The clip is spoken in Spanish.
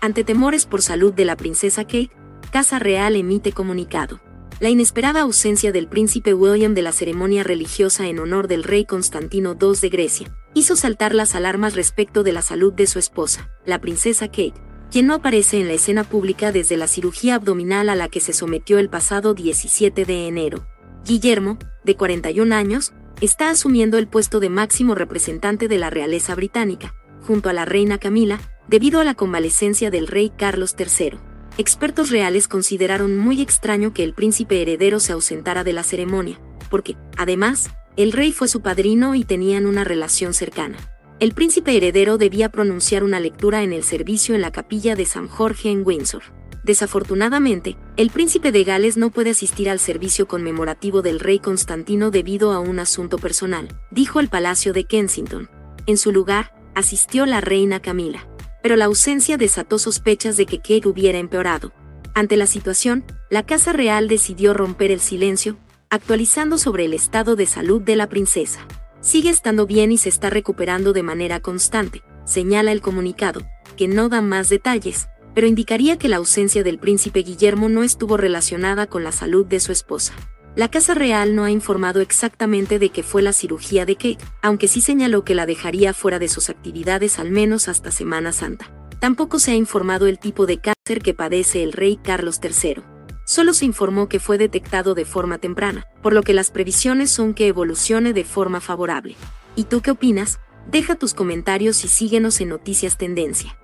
Ante temores por salud de la princesa Kate, Casa Real emite comunicado. La inesperada ausencia del príncipe William de la ceremonia religiosa en honor del rey Constantino II de Grecia hizo saltar las alarmas respecto de la salud de su esposa, la princesa Kate, quien no aparece en la escena pública desde la cirugía abdominal a la que se sometió el pasado 17 de enero. Guillermo, de 41 años, está asumiendo el puesto de máximo representante de la realeza británica, junto a la reina Camila, debido a la convalecencia del rey Carlos III. Expertos reales consideraron muy extraño que el príncipe heredero se ausentara de la ceremonia, porque, además, el rey fue su padrino y tenían una relación cercana. El príncipe heredero debía pronunciar una lectura en el servicio en la capilla de San Jorge en Windsor. Desafortunadamente, el príncipe de Gales no puede asistir al servicio conmemorativo del rey Constantino debido a un asunto personal, dijo el Palacio de Kensington. En su lugar, asistió la reina Camila. Pero la ausencia desató sospechas de que Kate hubiera empeorado. Ante la situación, la Casa Real decidió romper el silencio, actualizando sobre el estado de salud de la princesa. Sigue estando bien y se está recuperando de manera constante, señala el comunicado, que no da más detalles, pero indicaría que la ausencia del príncipe Guillermo no estuvo relacionada con la salud de su esposa. La Casa Real no ha informado exactamente de qué fue la cirugía de Kate, aunque sí señaló que la dejaría fuera de sus actividades al menos hasta Semana Santa. Tampoco se ha informado el tipo de cáncer que padece el rey Carlos III. Solo se informó que fue detectado de forma temprana, por lo que las previsiones son que evolucione de forma favorable. ¿Y tú qué opinas? Deja tus comentarios y síguenos en Noticias Tendencia.